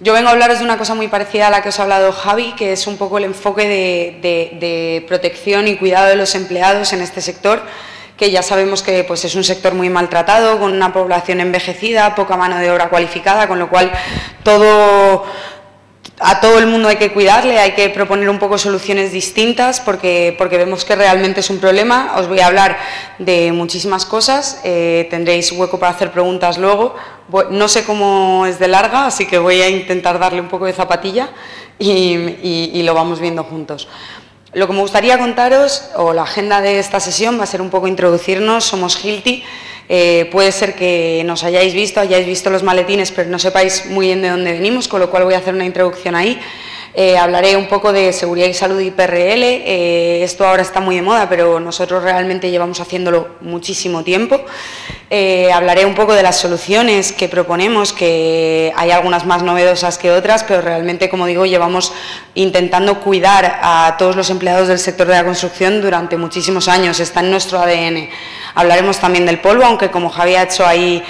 Yo vengo a hablaros de una cosa muy parecida a la que os ha hablado Javi, que es un poco el enfoque de protección y cuidado de los empleados en este sector, que ya sabemos que pues, es un sector muy maltratado, con una población envejecida, poca mano de obra cualificada, con lo cual a todo el mundo hay que cuidarle, hay que proponer un poco soluciones distintas porque vemos que realmente es un problema. Os voy a hablar de muchísimas cosas, tendréis hueco para hacer preguntas luego. No sé cómo es de larga, así que voy a intentar darle un poco de zapatilla y lo vamos viendo juntos. Lo que me gustaría contaros, o la agenda de esta sesión, va a ser un poco introducirnos. Somos Hilti, puede ser que nos hayáis visto los maletines, pero no sepáis muy bien de dónde venimos, con lo cual voy a hacer una introducción ahí. Hablaré un poco de seguridad y salud y PRL, esto ahora está muy de moda, pero nosotros realmente llevamos haciéndolo muchísimo tiempo. Hablaré un poco de las soluciones que proponemos, que hay algunas más novedosas que otras, pero realmente, como digo, llevamos intentando cuidar a todos los empleados del sector de la construcción durante muchísimos años, está en nuestro ADN. Hablaremos también del polvo, aunque como Javi ha hecho ahí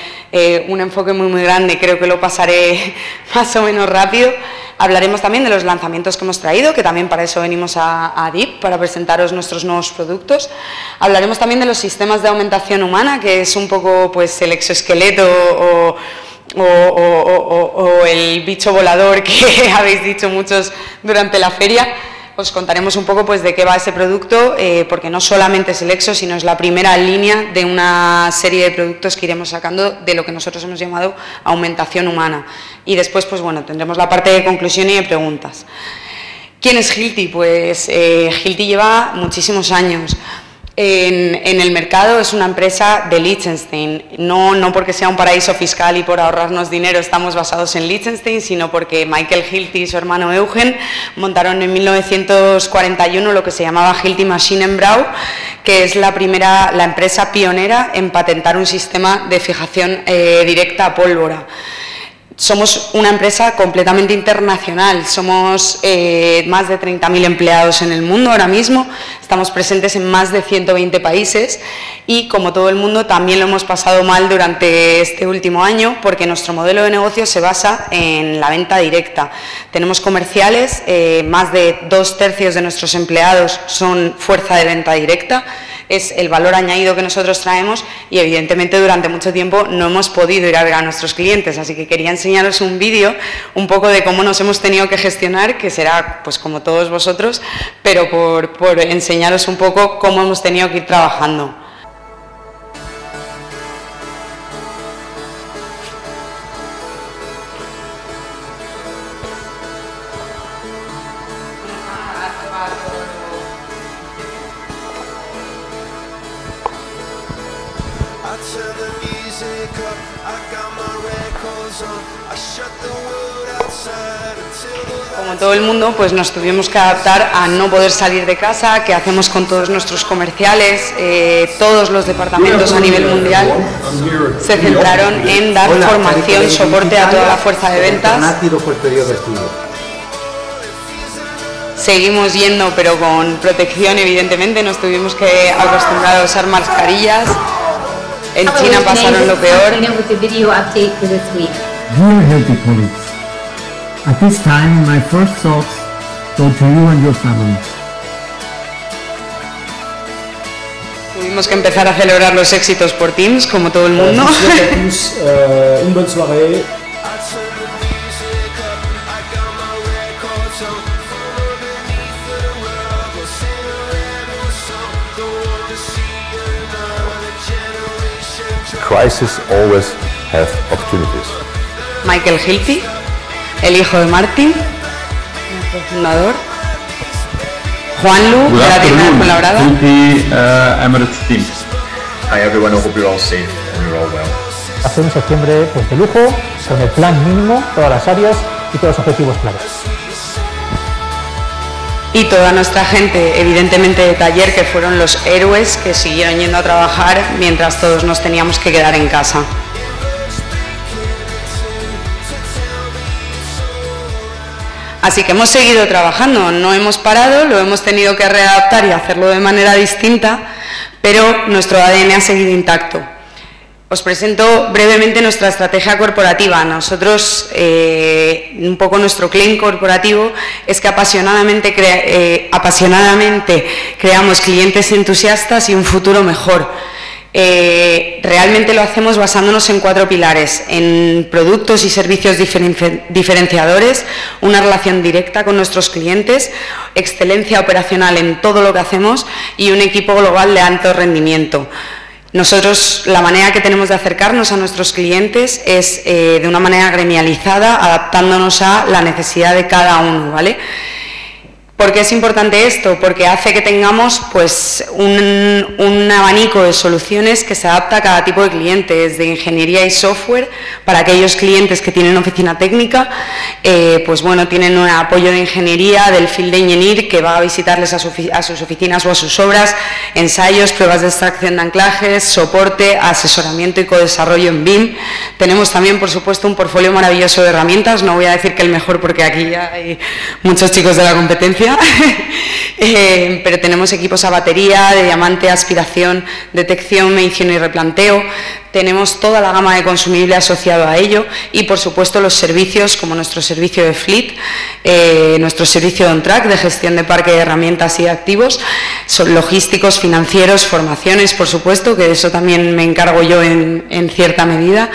un enfoque muy grande, creo que lo pasaré más o menos rápido. Hablaremos también de los lanzamientos que hemos traído, que también para eso venimos a AD'IP, para presentaros nuestros nuevos productos. Hablaremos también de los sistemas de aumentación humana, que es un poco pues, el exoesqueleto o el bicho volador que habéis dicho muchos durante la feria. Os contaremos un poco pues, de qué va ese producto, porque no solamente es el EXO, sino es la primera línea de una serie de productos que iremos sacando de lo que nosotros hemos llamado aumentación humana. Y después pues, bueno, tendremos la parte de conclusión y de preguntas. ¿Quién es Hilti? Pues Hilti lleva muchísimos años en el mercado, es una empresa de Liechtenstein, no porque sea un paraíso fiscal y por ahorrarnos dinero estamos basados en Liechtenstein, sino porque Michael Hilti y su hermano Eugen montaron en 1941 lo que se llamaba Hilti Maschinenbau, que es la empresa pionera en patentar un sistema de fijación directa a pólvora. Somos una empresa completamente internacional, somos más de 30.000 empleados en el mundo ahora mismo, estamos presentes en más de 120 países y, como todo el mundo, también lo hemos pasado mal durante este último año porque nuestro modelo de negocio se basa en la venta directa. Tenemos comerciales, más de 2/3 de nuestros empleados son fuerza de venta directa, es el valor añadido que nosotros traemos y, evidentemente, durante mucho tiempo no hemos podido ir a ver a nuestros clientes, así que quería enseñaros un vídeo un poco de cómo nos hemos tenido que gestionar, que será pues como todos vosotros, pero por enseñaros un poco cómo hemos tenido que ir trabajando. Como todo el mundo, pues nos tuvimos que adaptar a no poder salir de casa, que hacemos con todos nuestros comerciales, todos los departamentos a nivel mundial se centraron en dar formación, soporte a toda la fuerza de ventas. Seguimos yendo, pero con protección, evidentemente, nos tuvimos que acostumbrar a usar mascarillas. En China pasaron lo peor. Dear Hilti colleagues, at this time my first thoughts go to you and your family. Tuvimos que empezar a celebrar los éxitos por Teams, como todo el mundo. Une bonne soirée. Crises always have opportunities. Michael Hilti, el hijo de Martin, nuestro fundador, Juanlu, de la tienda de Fuenlabrada. Hi everyone, I hope you're all safe and you're all well. Hace un septiembre pues, de lujo, con el plan mínimo, todas las áreas y todos los objetivos claros. Y toda nuestra gente, evidentemente de taller, que fueron los héroes que siguieron yendo a trabajar mientras todos nos teníamos que quedar en casa. Así que hemos seguido trabajando, no hemos parado, lo hemos tenido que readaptar y hacerlo de manera distinta, pero nuestro ADN ha seguido intacto. Os presento brevemente nuestra estrategia corporativa. Nosotros, un poco nuestro claim corporativo es que apasionadamente creamos clientes entusiastas y un futuro mejor. Realmente lo hacemos basándonos en cuatro pilares: en productos y servicios diferenciadores, una relación directa con nuestros clientes, excelencia operacional en todo lo que hacemos y un equipo global de alto rendimiento. Nosotros, la manera que tenemos de acercarnos a nuestros clientes es de una manera gremializada, adaptándonos a la necesidad de cada uno, ¿vale? ¿Por qué es importante esto? Porque hace que tengamos pues, un abanico de soluciones que se adapta a cada tipo de cliente, desde ingeniería y software, para aquellos clientes que tienen oficina técnica, pues bueno, tienen un apoyo de ingeniería del field engineer que va a visitarles a sus oficinas o a sus obras, ensayos, pruebas de extracción de anclajes, soporte, asesoramiento y codesarrollo en BIM. Tenemos también, por supuesto, un portfolio maravilloso de herramientas, no voy a decir que el mejor porque aquí ya hay muchos chicos de la competencia, pero tenemos equipos a batería, de diamante, aspiración, detección, medición y replanteo. Tenemos toda la gama de consumible asociado a ello y, por supuesto, los servicios como nuestro servicio de fleet, nuestro servicio de on-track, de gestión de parque de herramientas y activos, son logísticos, financieros, formaciones, por supuesto, que de eso también me encargo yo en cierta medida,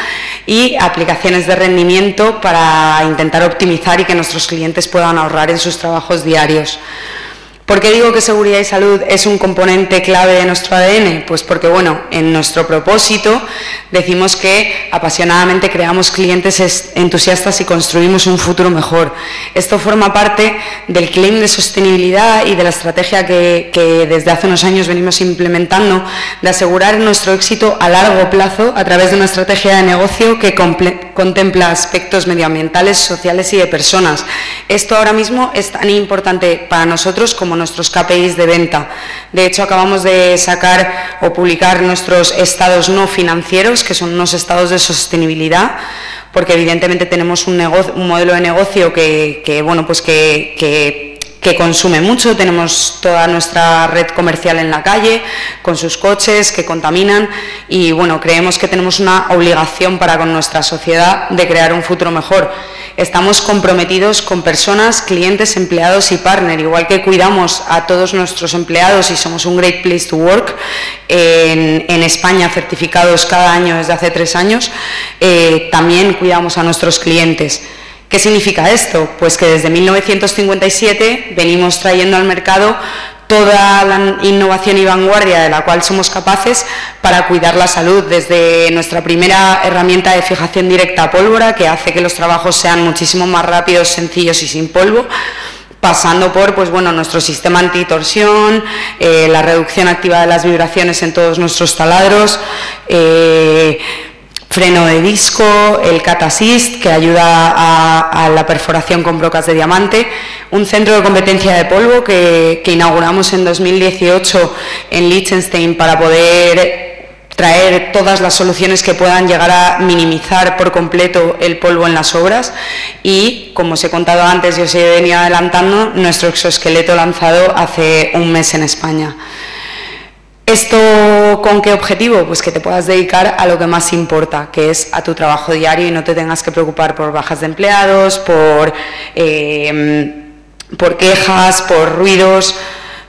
y aplicaciones de rendimiento para intentar optimizar y que nuestros clientes puedan ahorrar en sus trabajos diarios. ¿Por qué digo que seguridad y salud es un componente clave de nuestro ADN? Pues porque, bueno, en nuestro propósito decimos que apasionadamente creamos clientes entusiastas y construimos un futuro mejor. Esto forma parte del claim de sostenibilidad y de la estrategia que desde hace unos años venimos implementando de asegurar nuestro éxito a largo plazo a través de una estrategia de negocio que contempla aspectos medioambientales, sociales y de personas. Esto ahora mismo es tan importante para nosotros como nuestros KPIs de venta. De hecho, acabamos de sacar o publicar nuestros estados no financieros, que son unos estados de sostenibilidad, porque evidentemente tenemos un modelo de negocio que consume mucho, tenemos toda nuestra red comercial en la calle, con sus coches que contaminan y, bueno, creemos que tenemos una obligación para con nuestra sociedad de crear un futuro mejor. Estamos comprometidos con personas, clientes, empleados y partner, igual que cuidamos a todos nuestros empleados y somos un Great Place to Work, en España certificados cada año desde hace 3 años, también cuidamos a nuestros clientes. ¿Qué significa esto? Pues que desde 1957 venimos trayendo al mercado toda la innovación y vanguardia de la cual somos capaces para cuidar la salud, desde nuestra primera herramienta de fijación directa a pólvora, que hace que los trabajos sean muchísimo más rápidos, sencillos y sin polvo, pasando por pues bueno, nuestro sistema antitorsión, la reducción activa de las vibraciones en todos nuestros taladros, freno de disco, el Cat Assist, que ayuda a la perforación con brocas de diamante, un centro de competencia de polvo que inauguramos en 2018 en Liechtenstein para poder traer todas las soluciones que puedan llegar a minimizar por completo el polvo en las obras y, como os he contado antes y os he venido adelantando, nuestro exoesqueleto lanzado hace 1 mes en España. ¿Esto con qué objetivo? Pues que te puedas dedicar a lo que más importa, que es a tu trabajo diario y no te tengas que preocupar por bajas de empleados, por quejas, por ruidos.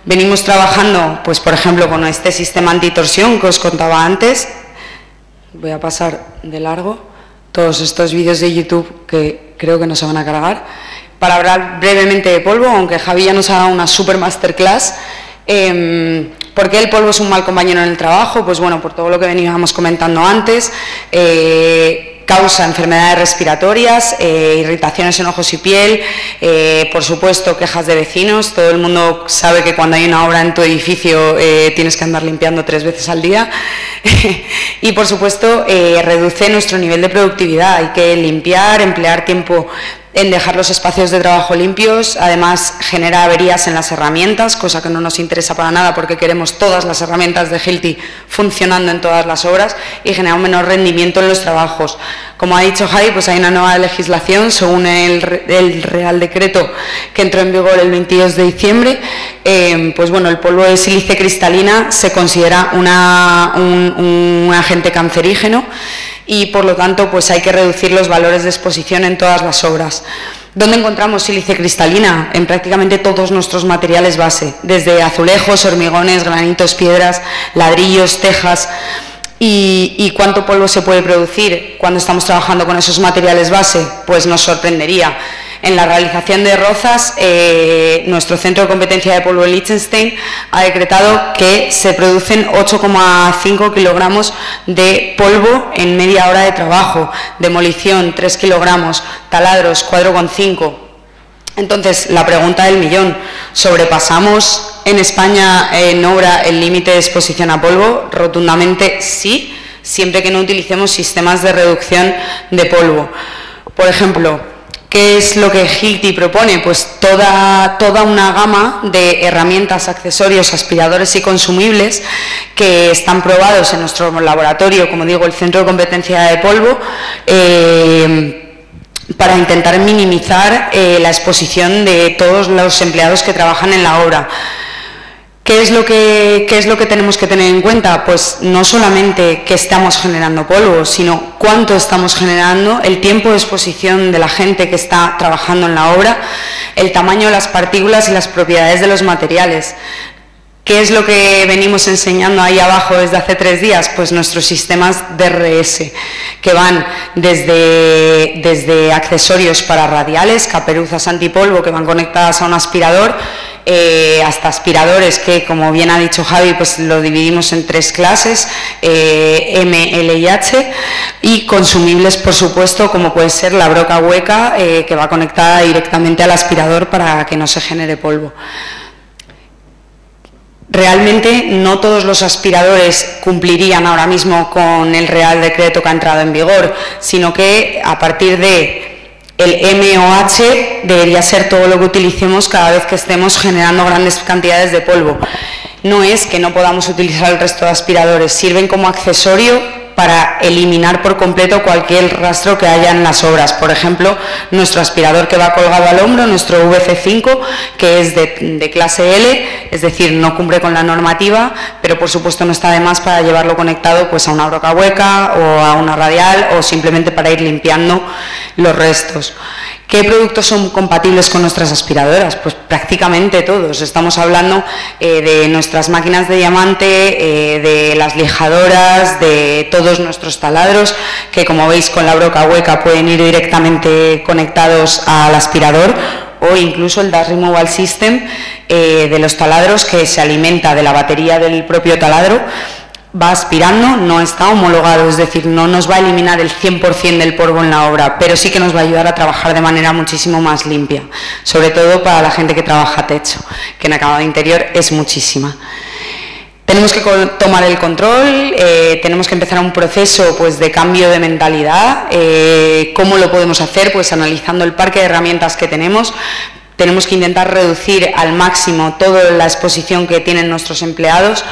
Venimos trabajando, pues por ejemplo, con este sistema antitorsión que os contaba antes. Voy a pasar de largo todos estos vídeos de YouTube que creo que no se van a cargar. Para hablar brevemente de polvo, aunque Javi ya nos haga una super masterclass. ¿Por qué el polvo es un mal compañero en el trabajo? Pues bueno, por todo lo que veníamos comentando antes, causa enfermedades respiratorias, irritaciones en ojos y piel, por supuesto quejas de vecinos. Todo el mundo sabe que cuando hay una obra en tu edificio tienes que andar limpiando 3 veces al día y por supuesto reduce nuestro nivel de productividad. Hay que limpiar, emplear tiempo en dejar los espacios de trabajo limpios. Además, genera averías en las herramientas, cosa que no nos interesa para nada porque queremos todas las herramientas de Hilti funcionando en todas las obras, y genera un menor rendimiento en los trabajos. Como ha dicho Javi, pues hay una nueva legislación, según el Real Decreto que entró en vigor el 22 de diciembre, pues bueno, el polvo de sílice cristalina se considera un agente cancerígeno, y por lo tanto pues hay que reducir los valores de exposición en todas las obras. ¿Dónde encontramos sílice cristalina? En prácticamente todos nuestros materiales base, desde azulejos, hormigones, granitos, piedras, ladrillos, tejas. ¿Y cuánto polvo se puede producir cuando estamos trabajando con esos materiales base? Pues nos sorprendería. En la realización de rozas, nuestro Centro de Competencia de Polvo de Liechtenstein ha decretado que se producen 8,5 kilogramos de polvo en media hora de trabajo, demolición 3 kilogramos, taladros 4,5. Entonces, la pregunta del millón, ¿sobrepasamos en España en obra el límite de exposición a polvo? Rotundamente sí, siempre que no utilicemos sistemas de reducción de polvo. Por ejemplo, ¿qué es lo que Hilti propone? Pues toda una gama de herramientas, accesorios, aspiradores y consumibles que están probados en nuestro laboratorio, como digo, el Centro de Competencia de Polvo, para intentar minimizar la exposición de todos los empleados que trabajan en la obra. ¿Qué es lo que tenemos que tener en cuenta? Pues no solamente que estamos generando polvo, sino cuánto estamos generando, el tiempo de exposición de la gente que está trabajando en la obra, el tamaño de las partículas y las propiedades de los materiales. ¿Qué es lo que venimos enseñando ahí abajo desde hace 3 días? Pues nuestros sistemas DRS, que van desde accesorios para radiales, caperuzas antipolvo que van conectadas a un aspirador, hasta aspiradores que, como bien ha dicho Javi, pues lo dividimos en 3 clases, M, L y H, y consumibles, por supuesto, como puede ser la broca hueca, que va conectada directamente al aspirador para que no se genere polvo. Realmente no todos los aspiradores cumplirían ahora mismo con el Real Decreto que ha entrado en vigor, sino que a partir de el MOH debería ser todo lo que utilicemos cada vez que estemos generando grandes cantidades de polvo. No es que no podamos utilizar el resto de aspiradores, sirven como accesorio para eliminar por completo cualquier rastro que haya en las obras. Por ejemplo, nuestro aspirador que va colgado al hombro, nuestro VC5, que es de clase L, es decir, no cumple con la normativa, pero por supuesto no está de más para llevarlo conectado pues a una broca hueca o a una radial, o simplemente para ir limpiando los restos. ¿Qué productos son compatibles con nuestras aspiradoras? Pues prácticamente todos. Estamos hablando de nuestras máquinas de diamante, de las lijadoras, de todos nuestros taladros, que como veis con la broca hueca pueden ir directamente conectados al aspirador, o incluso el Dust Removal System de los taladros, que se alimenta de la batería del propio taladro. Va aspirando, no está homologado, es decir, no nos va a eliminar el 100% del polvo en la obra, pero sí que nos va a ayudar a trabajar de manera muchísimo más limpia, sobre todo para la gente que trabaja techo, que en acabado interior es muchísima. Tenemos que tomar el control, tenemos que empezar un proceso pues de cambio de mentalidad. ¿Cómo lo podemos hacer? Pues analizando el parque de herramientas que tenemos. Tenemos que intentar reducir al máximo toda la exposición que tienen nuestros empleados.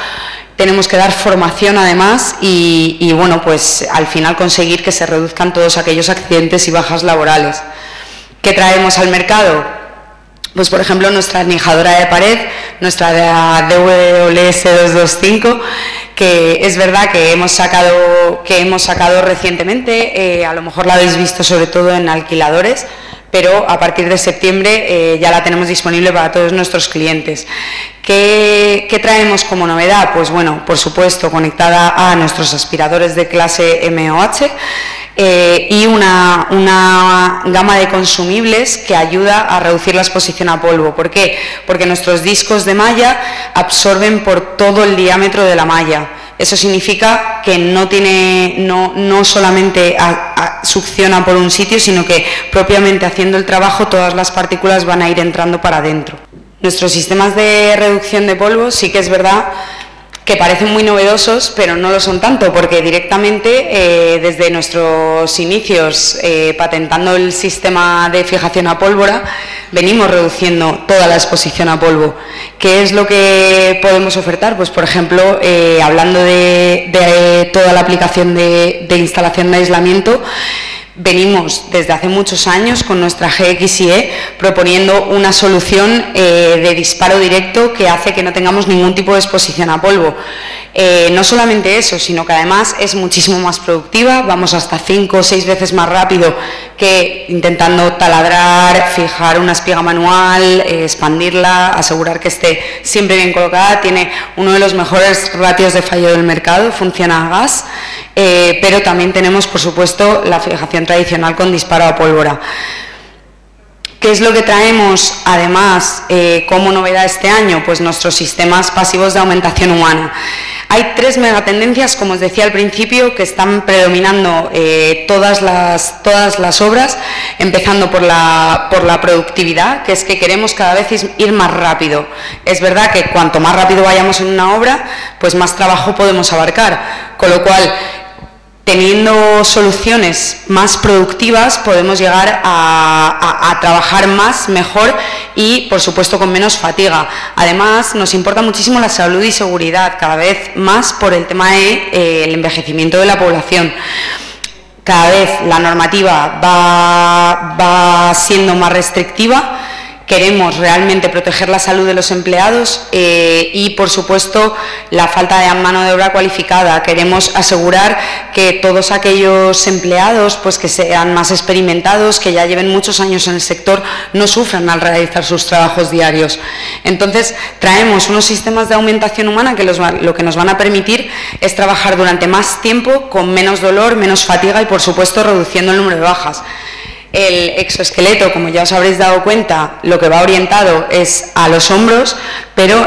Tenemos que dar formación además y bueno, pues al final conseguir que se reduzcan todos aquellos accidentes y bajas laborales. ¿Qué traemos al mercado? Pues por ejemplo nuestra nijadora de pared, nuestra DWS225, que es verdad que hemos sacado recientemente, a lo mejor la habéis visto sobre todo en alquiladores, pero a partir de septiembre ya la tenemos disponible para todos nuestros clientes. ¿Qué traemos como novedad? Pues bueno, por supuesto, conectada a nuestros aspiradores de clase MOH y una gama de consumibles que ayuda a reducir la exposición a polvo. ¿Por qué? Porque nuestros discos de malla absorben por todo el diámetro de la malla. Eso significa que no solamente succiona por un sitio, sino que propiamente haciendo el trabajo todas las partículas van a ir entrando para adentro. Nuestros sistemas de reducción de polvo sí que es verdad que parecen muy novedosos, pero no lo son tanto, porque directamente desde nuestros inicios, patentando el sistema de fijación a pólvora, venimos reduciendo toda la exposición a polvo. ¿Qué es lo que podemos ofertar? Pues, por ejemplo, hablando de toda la aplicación de instalación de aislamiento, venimos desde hace muchos años con nuestra GXE proponiendo una solución de disparo directo que hace que no tengamos ningún tipo de exposición a polvo. No solamente eso, sino que además es muchísimo más productiva, vamos hasta 5 o 6 veces más rápido que intentando taladrar, fijar una espiga manual, expandirla, asegurar que esté siempre bien colocada. Tiene uno de los mejores ratios de fallo del mercado, funciona a gas, pero también tenemos, por supuesto, la fijación tradicional con disparo a pólvora. ¿Qué es lo que traemos, además, como novedad este año? Pues nuestros sistemas pasivos de aumentación humana. Hay 3 megatendencias, como os decía al principio, que están predominando todas las obras, empezando por la productividad, que es que queremos cada vez ir más rápido. Es verdad que cuanto más rápido vayamos en una obra, pues más trabajo podemos abarcar, con lo cual, teniendo soluciones más productivas, podemos llegar a trabajar más, mejor y, por supuesto, con menos fatiga. Además, nos importa muchísimo la salud y seguridad, cada vez más por el tema del envejecimiento de la población. Cada vez la normativa va siendo más restrictiva. Queremos realmente proteger la salud de los empleados y, por supuesto, la falta de mano de obra cualificada. Queremos asegurar que todos aquellos empleados, pues, que sean más experimentados, que ya lleven muchos años en el sector, no sufran al realizar sus trabajos diarios. Entonces, traemos unos sistemas de aumentación humana que lo que nos van a permitir es trabajar durante más tiempo, con menos dolor, menos fatiga y, por supuesto, reduciendo el número de bajas. El exoesqueleto, como ya os habréis dado cuenta, lo que va orientado es a los hombros, pero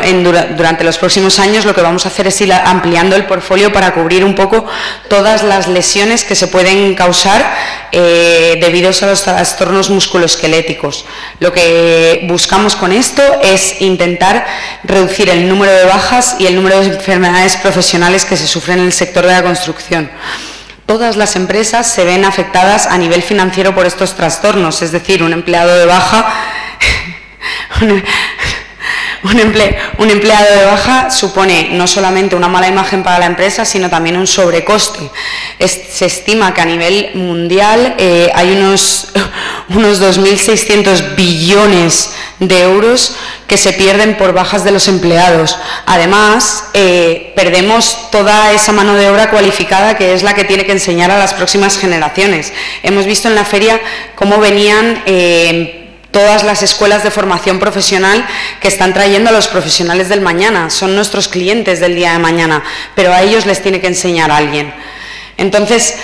durante los próximos años lo que vamos a hacer es ir ampliando el portfolio para cubrir un poco todas las lesiones que se pueden causar debido a los trastornos musculoesqueléticos. Lo que buscamos con esto es intentar reducir el número de bajas y el número de enfermedades profesionales que se sufren en el sector de la construcción. Todas las empresas se ven afectadas a nivel financiero por estos trastornos, es decir, un empleado de baja un empleado de baja supone no solamente una mala imagen para la empresa, sino también un sobrecoste. Se estima que a nivel mundial hay unos 2.600 billones de euros que se pierden por bajas de los empleados. Además, perdemos toda esa mano de obra cualificada que es la que tiene que enseñar a las próximas generaciones. Hemos visto en la feria cómo venían todas las escuelas de formación profesional que están trayendo a los profesionales del mañana. Son nuestros clientes del día de mañana, pero a ellos les tiene que enseñar a alguien. Entonces,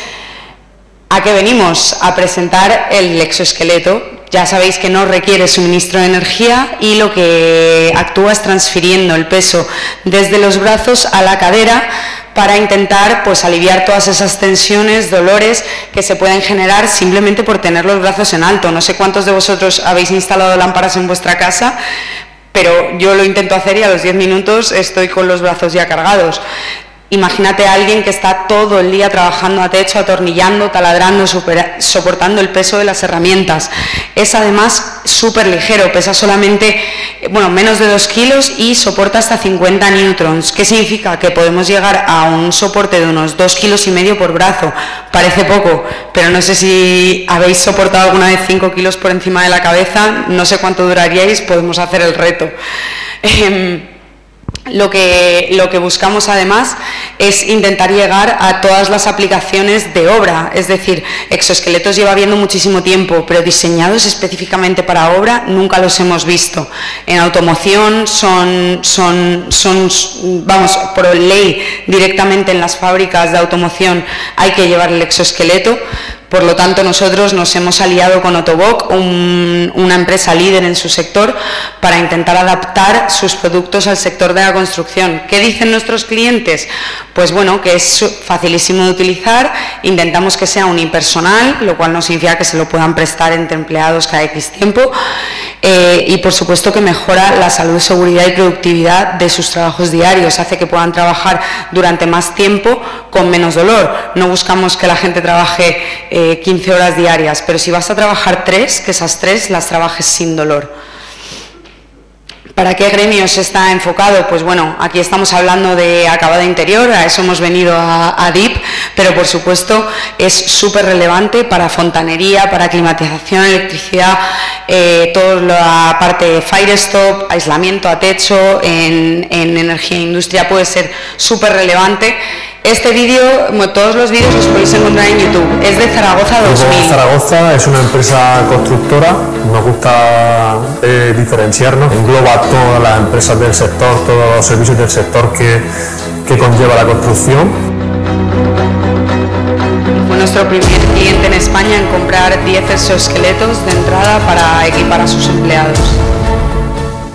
¿a qué venimos? A presentar el exoesqueleto. Ya sabéis que no requiere suministro de energía y lo que actúa es transfiriendo el peso desde los brazos a la cadera para intentar, pues, aliviar todas esas tensiones, dolores que se pueden generar simplemente por tener los brazos en alto. No sé cuántos de vosotros habéis instalado lámparas en vuestra casa, pero yo lo intento hacer y a los 10 minutos estoy con los brazos ya cargados. Imagínate a alguien que está todo el día trabajando a techo, atornillando, taladrando, soportando el peso de las herramientas. Es además súper ligero, pesa solamente, bueno, menos de 2 kilos y soporta hasta 50 newtons. ¿Qué significa? Que podemos llegar a un soporte de unos 2,5 kilos por brazo. Parece poco, pero no sé si habéis soportado alguna vez 5 kilos por encima de la cabeza, no sé cuánto duraríais, podemos hacer el reto. Lo que buscamos, además, es intentar llegar a todas las aplicaciones de obra. Es decir, exoesqueletos lleva habiendo muchísimo tiempo, pero diseñados específicamente para obra nunca los hemos visto. En automoción vamos, por ley, directamente en las fábricas de automoción hay que llevar el exoesqueleto. Por lo tanto, nosotros nos hemos aliado con Autoboc, una empresa líder en su sector, para intentar adaptar sus productos al sector de la construcción. ¿Qué dicen nuestros clientes? Pues bueno, que es facilísimo de utilizar, intentamos que sea unipersonal, lo cual no significa que se lo puedan prestar entre empleados cada X tiempo. y por supuesto que mejora la salud, seguridad y productividad de sus trabajos diarios, hace que puedan trabajar durante más tiempo con menos dolor. No buscamos que la gente trabaje 15 horas diarias, pero si vas a trabajar 3, que esas 3 las trabajes sin dolor. ¿Para qué gremios está enfocado? Pues bueno, aquí estamos hablando de acabado interior, a eso hemos venido a AD'IP, pero por supuesto es súper relevante para fontanería, para climatización, electricidad, toda la parte de firestop, aislamiento a techo, en energía e industria puede ser súper relevante. Este vídeo, como todos los vídeos, los podéis encontrar en YouTube. Es de Zaragoza 2000. Zaragoza es una empresa constructora. Nos gusta diferenciarnos. Engloba todas las empresas del sector, todos los servicios del sector que conlleva la construcción. Fue nuestro primer cliente en España en comprar 10 exoesqueletos de entrada para equipar a sus empleados.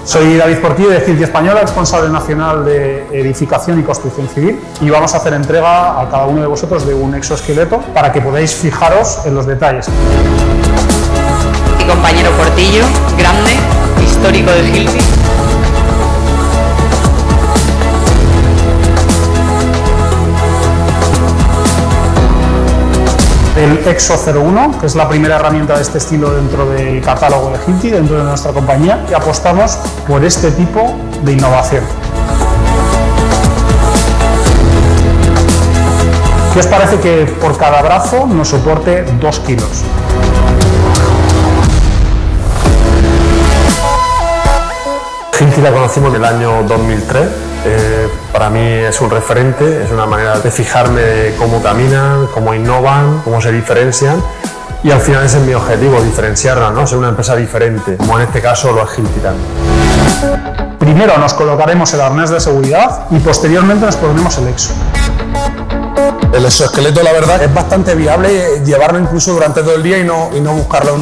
Soy David Portillo, de Hilti Española, responsable nacional de edificación y construcción civil, y vamos a hacer entrega a cada uno de vosotros de un exoesqueleto para que podáis fijaros en los detalles. Mi compañero Portillo, grande, histórico de Hilti. El EXO01, que es la primera herramienta de este estilo dentro del catálogo de Hilti, dentro de nuestra compañía, y apostamos por este tipo de innovación. ¿Qué os parece que por cada brazo nos soporte 2 kilos? Hilti la conocimos en el año 2003. Para mí es un referente, es una manera de fijarme de cómo caminan, cómo innovan, cómo se diferencian, y al final ese es mi objetivo, diferenciarla, ¿no? Ser una empresa diferente, como en este caso lo es Hilti también. Primero nos colocaremos el arnés de seguridad y posteriormente nos pondremos el EXO. El exoesqueleto, la verdad, es bastante viable llevarlo incluso durante todo el día y no buscarlo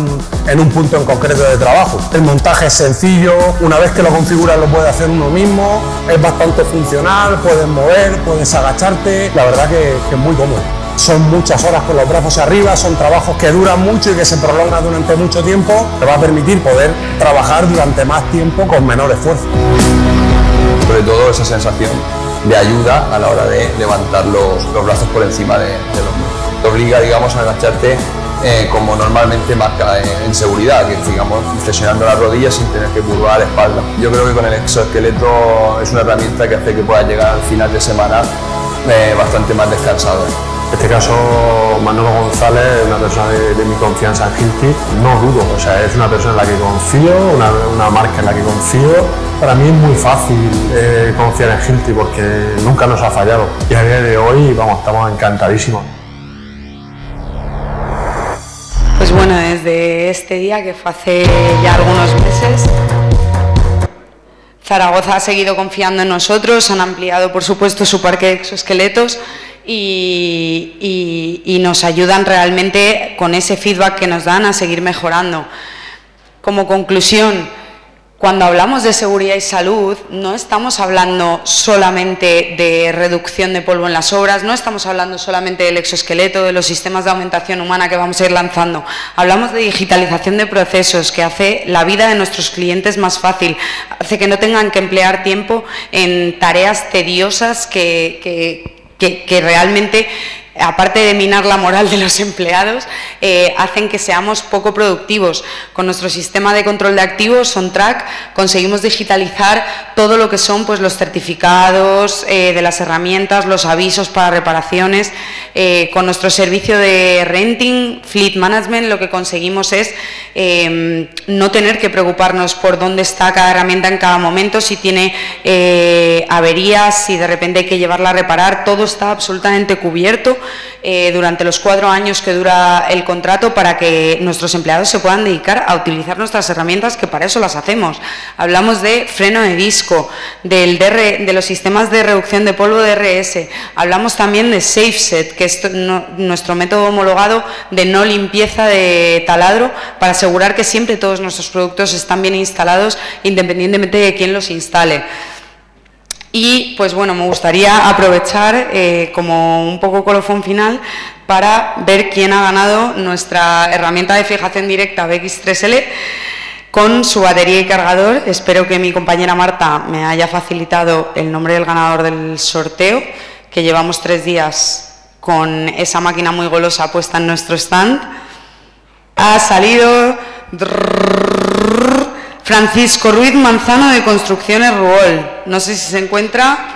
en un punto en concreto de trabajo. El montaje es sencillo, una vez que lo configuras lo puede hacer uno mismo, es bastante funcional, puedes mover, puedes agacharte, la verdad que es muy cómodo. Son muchas horas con los brazos arriba, son trabajos que duran mucho y que se prolongan durante mucho tiempo. Te va a permitir poder trabajar durante más tiempo con menor esfuerzo. Sobre todo esa sensación de ayuda a la hora de levantar los brazos por encima del hombro. Te obliga, digamos, a agacharte como normalmente marca en seguridad, que digamos, flexionando las rodillas sin tener que curvar la espalda. Yo creo que con el exoesqueleto es una herramienta que hace que puedas llegar al final de semana bastante más descansado. En este caso, Manolo González es una persona de mi confianza en Hilti. No dudo, o sea, es una persona en la que confío, una marca en la que confío. Para mí es muy fácil confiar en Hilti porque nunca nos ha fallado. Y a día de hoy, vamos, estamos encantadísimos. Pues bueno, desde este día, que fue hace ya algunos meses, Zaragoza ha seguido confiando en nosotros, han ampliado, por supuesto, su parque de exoesqueletos y nos ayudan realmente con ese feedback que nos dan a seguir mejorando. Como conclusión, cuando hablamos de seguridad y salud, no estamos hablando solamente de reducción de polvo en las obras, no estamos hablando solamente del exoesqueleto, de los sistemas de aumentación humana que vamos a ir lanzando. Hablamos de digitalización de procesos, que hace la vida de nuestros clientes más fácil, hace que no tengan que emplear tiempo en tareas tediosas que realmente, aparte de minar la moral de los empleados, hacen que seamos poco productivos. Con nuestro sistema de control de activos, OnTrack, conseguimos digitalizar todo lo que son pues, los certificados de las herramientas, los avisos para reparaciones. Con nuestro servicio de renting, fleet management, lo que conseguimos es no tener que preocuparnos por dónde está cada herramienta en cada momento, si tiene averías, si de repente hay que llevarla a reparar. Todo está absolutamente cubierto durante los 4 años que dura el contrato, para que nuestros empleados se puedan dedicar a utilizar nuestras herramientas, que para eso las hacemos. Hablamos de freno de disco, de los sistemas de reducción de polvo DRS, hablamos también de SafeSet, que es nuestro método homologado de no limpieza de taladro, para asegurar que siempre todos nuestros productos están bien instalados, independientemente de quién los instale. Y, pues bueno, me gustaría aprovechar como un poco colofón final para ver quién ha ganado nuestra herramienta de fijación directa BX3L, con su batería y cargador. Espero que mi compañera Marta me haya facilitado el nombre del ganador del sorteo, que llevamos 3 días con esa máquina muy golosa puesta en nuestro stand. Ha salido Francisco Ruiz Manzano, de Construcciones Ruol. No sé si se encuentra.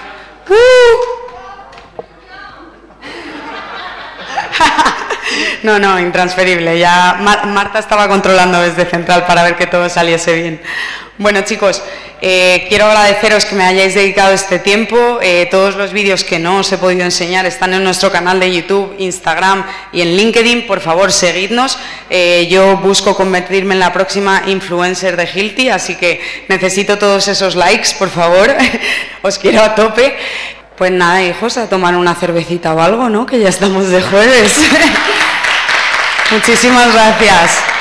No, no, intransferible. Ya Marta estaba controlando desde central para ver que todo saliese bien. Bueno, chicos, quiero agradeceros que me hayáis dedicado este tiempo. Todos los vídeos que no os he podido enseñar están en nuestro canal de YouTube, Instagram y en LinkedIn. Por favor, seguidnos. Yo busco convertirme en la próxima influencer de Hilti, así que necesito todos esos likes, por favor. Os quiero a tope. Pues nada, hijos, a tomar una cervecita o algo, ¿no? Que ya estamos de jueves. Muchísimas gracias.